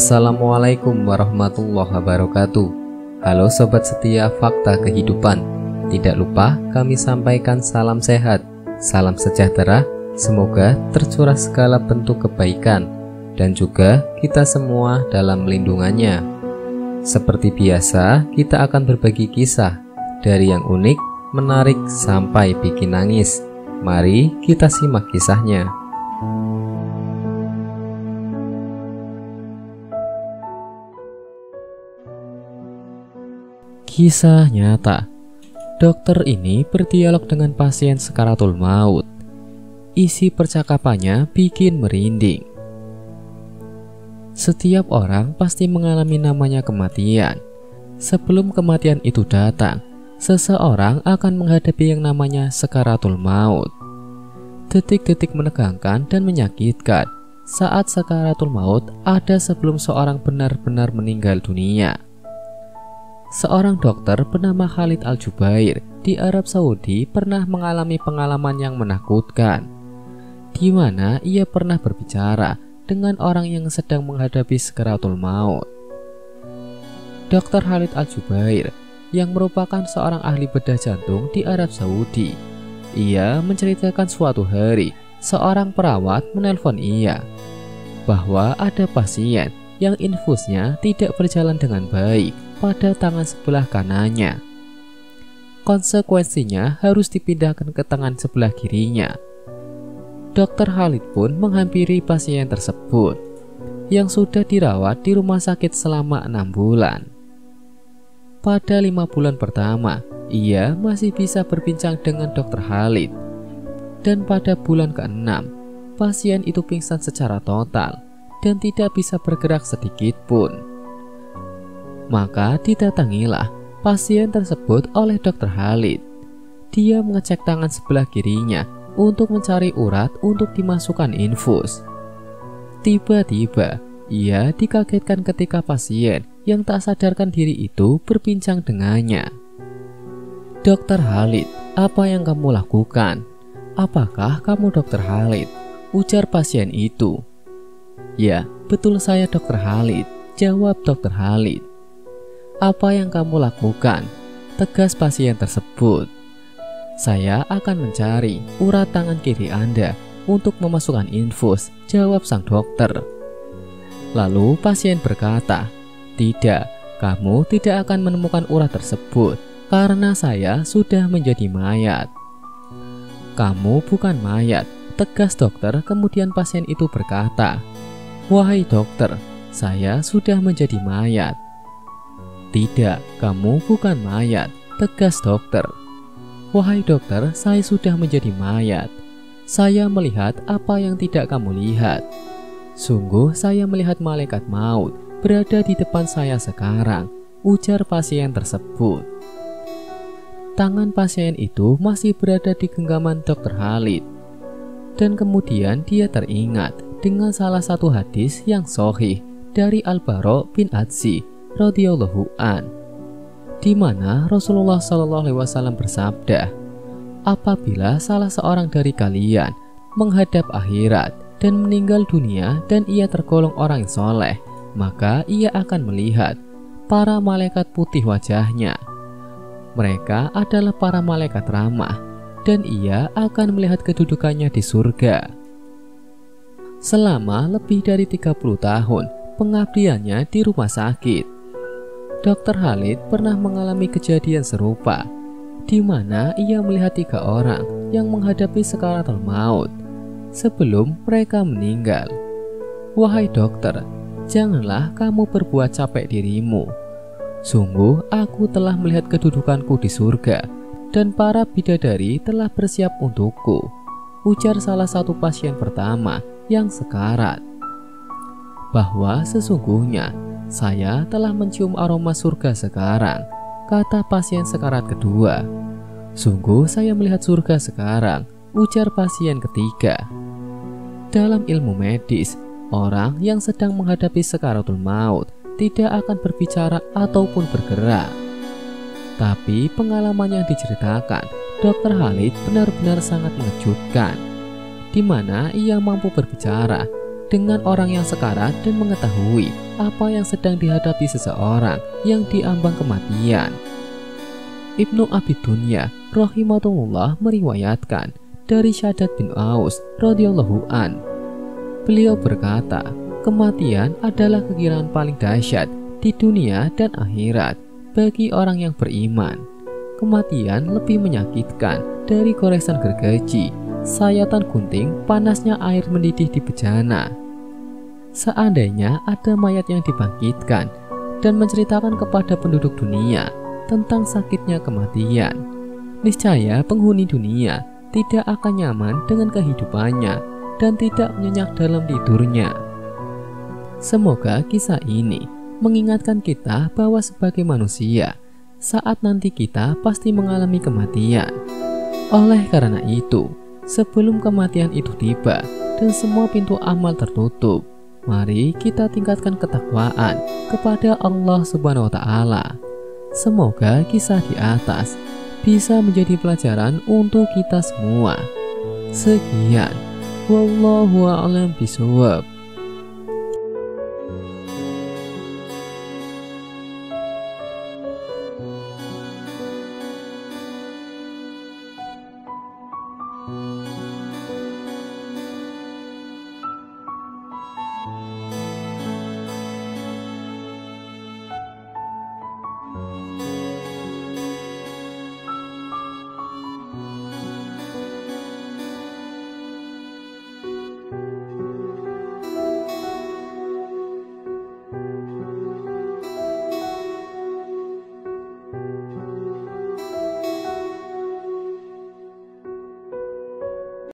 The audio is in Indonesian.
Assalamualaikum warahmatullahi wabarakatuh. Halo sobat setia Fakta Kehidupan. Tidak lupa kami sampaikan salam sehat, salam sejahtera, semoga tercurah segala bentuk kebaikan dan juga kita semua dalam lindungannya. Seperti biasa, kita akan berbagi kisah dari yang unik, menarik sampai bikin nangis. Mari kita simak kisahnya. Kisah nyata. Dokter ini berdialog dengan pasien sekaratul maut. Isi percakapannya bikin merinding. Setiap orang pasti mengalami namanya kematian. Sebelum kematian itu datang, seseorang akan menghadapi yang namanya sekaratul maut. Detik-detik menegangkan dan menyakitkan. Saat sekaratul maut ada sebelum seorang benar-benar meninggal dunia. Seorang dokter bernama Khalid al-Jubair di Arab Saudi pernah mengalami pengalaman yang menakutkan, di mana ia pernah berbicara dengan orang yang sedang menghadapi sakaratul maut. Dokter Khalid al-Jubair yang merupakan seorang ahli bedah jantung di Arab Saudi, ia menceritakan suatu hari seorang perawat menelpon ia bahwa ada pasien yang infusnya tidak berjalan dengan baik pada tangan sebelah kanannya. Konsekuensinya harus dipindahkan ke tangan sebelah kirinya. Dokter Khalid pun menghampiri pasien tersebut yang sudah dirawat di rumah sakit selama 6 bulan. Pada 5 bulan pertama, ia masih bisa berbincang dengan dokter Khalid. Dan pada bulan ke-6, pasien itu pingsan secara total dan tidak bisa bergerak sedikit pun. Maka didatangilah pasien tersebut oleh dokter Khalid. Dia mengecek tangan sebelah kirinya untuk mencari urat untuk dimasukkan infus. Tiba-tiba ia dikagetkan ketika pasien yang tak sadarkan diri itu berbincang dengannya. "Dokter Khalid, apa yang kamu lakukan? Apakah kamu dokter Khalid?" ujar pasien itu. "Ya, betul saya dokter Khalid," jawab dokter Khalid. "Apa yang kamu lakukan?" tegas pasien tersebut. "Saya akan mencari urat tangan kiri Anda untuk memasukkan infus," jawab sang dokter. Lalu pasien berkata, "Tidak, kamu tidak akan menemukan urat tersebut karena saya sudah menjadi mayat." "Kamu bukan mayat," tegas dokter. Kemudian pasien itu berkata, "Wahai dokter, saya sudah menjadi mayat." "Tidak, kamu bukan mayat," tegas dokter. "Wahai dokter, saya sudah menjadi mayat. Saya melihat apa yang tidak kamu lihat. Sungguh saya melihat malaikat maut berada di depan saya sekarang," ujar pasien tersebut. Tangan pasien itu masih berada di genggaman dokter Khalid. Dan kemudian dia teringat dengan salah satu hadis yang sahih dari Al-Baro bin Adzi radhiyallahu an, di mana Rasulullah SAW bersabda, "Apabila salah seorang dari kalian menghadap akhirat dan meninggal dunia dan ia tergolong orang yang soleh, maka ia akan melihat para malaikat putih wajahnya. Mereka adalah para malaikat ramah dan ia akan melihat kedudukannya di surga." Selama lebih dari 30 tahun pengabdiannya di rumah sakit, Dokter Khalid pernah mengalami kejadian serupa, di mana ia melihat 3 orang yang menghadapi sakaratul maut sebelum mereka meninggal. "Wahai dokter, janganlah kamu berbuat capek dirimu. Sungguh aku telah melihat kedudukanku di surga dan para bidadari telah bersiap untukku," ujar salah satu pasien pertama yang sekarat, bahwa sesungguhnya "Saya telah mencium aroma surga sekarang," kata pasien sekarat kedua. "Sungguh saya melihat surga sekarang," ujar pasien ketiga. Dalam ilmu medis, orang yang sedang menghadapi sakaratul maut tidak akan berbicara ataupun bergerak. Tapi pengalaman yang diceritakan Dokter Khalid benar-benar sangat mengejutkan, di mana ia mampu berbicara dengan orang yang sekarat dan mengetahui apa yang sedang dihadapi seseorang yang diambang kematian. Ibnu Abi Dunya rahimahullah meriwayatkan dari Syaddad bin Aus radhiyallahu an. Beliau berkata, kematian adalah kegiraan paling dahsyat di dunia dan akhirat bagi orang yang beriman. Kematian lebih menyakitkan dari goresan gergaji, sayatan gunting, panasnya air mendidih di bejana. Seandainya ada mayat yang dibangkitkan dan menceritakan kepada penduduk dunia tentang sakitnya kematian, niscaya penghuni dunia tidak akan nyaman dengan kehidupannya dan tidak nyenyak dalam tidurnya. Semoga kisah ini mengingatkan kita bahwa sebagai manusia, saat nanti kita pasti mengalami kematian. Oleh karena itu, sebelum kematian itu tiba dan semua pintu amal tertutup, mari kita tingkatkan ketakwaan kepada Allah Subhanahu wa Ta'ala. Semoga kisah di atas bisa menjadi pelajaran untuk kita semua. Sekian, wallahu a'lam bishawab.